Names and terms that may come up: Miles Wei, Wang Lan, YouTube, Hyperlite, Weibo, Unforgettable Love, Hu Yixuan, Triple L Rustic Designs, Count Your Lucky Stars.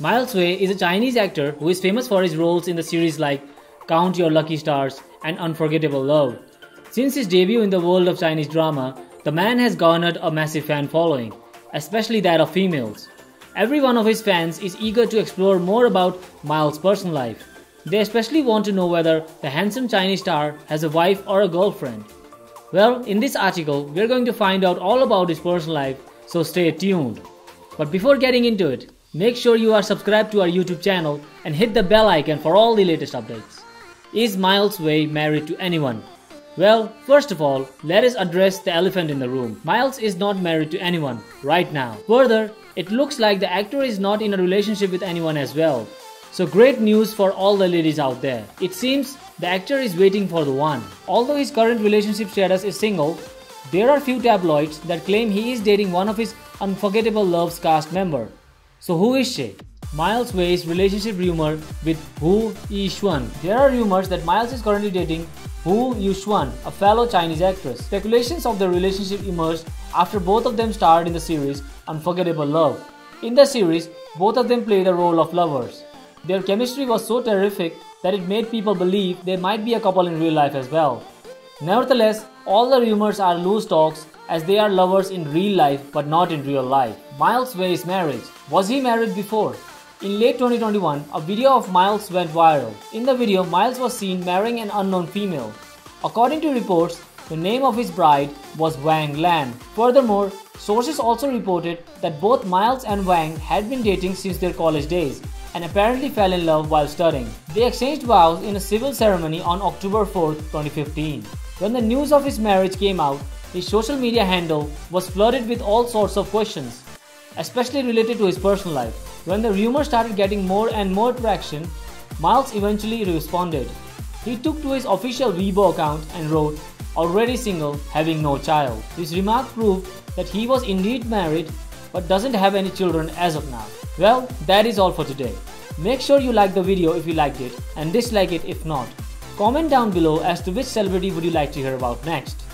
Miles Wei is a Chinese actor who is famous for his roles in the series like Count Your Lucky Stars and Unforgettable Love. Since his debut in the world of Chinese drama, the man has garnered a massive fan following, especially that of females. Every one of his fans is eager to explore more about Miles' personal life. They especially want to know whether the handsome Chinese star has a wife or a girlfriend. Well, in this article, we're going to find out all about his personal life, so stay tuned. But before getting into it, make sure you are subscribed to our YouTube channel and hit the bell icon for all the latest updates. Is Miles Wei married to anyone? Well, first of all, let us address the elephant in the room. Miles is not married to anyone right now. Further, it looks like the actor is not in a relationship with anyone as well. So great news for all the ladies out there. It seems the actor is waiting for the one. Although his current relationship status is single, there are few tabloids that claim he is dating one of his Unforgettable Love's cast member. So who is she? Miles Wei's relationship rumor with Hu Yixuan. There are rumors that Miles is currently dating Hu Yixuan, a fellow Chinese actress. Speculations of their relationship emerged after both of them starred in the series Unforgettable Love. In the series, both of them play the role of lovers. Their chemistry was so terrific that it made people believe they might be a couple in real life as well. Nevertheless, all the rumors are loose talks, as they are lovers in real life but not in real life. Miles Wei's marriage. Was he married before? In late 2021, a video of Miles went viral. In the video, Miles was seen marrying an unknown female. According to reports, the name of his bride was Wang Lan. Furthermore, sources also reported that both Miles and Wang had been dating since their college days and apparently fell in love while studying. They exchanged vows in a civil ceremony on October 4, 2015. When the news of his marriage came out, his social media handle was flooded with all sorts of questions, especially related to his personal life. When the rumor started getting more and more traction, Miles eventually responded. He took to his official Weibo account and wrote, "Already single, having no child." This remark proved that he was indeed married but doesn't have any children as of now. Well, that is all for today. Make sure you like the video if you liked it and dislike it if not. Comment down below as to which celebrity would you like to hear about next.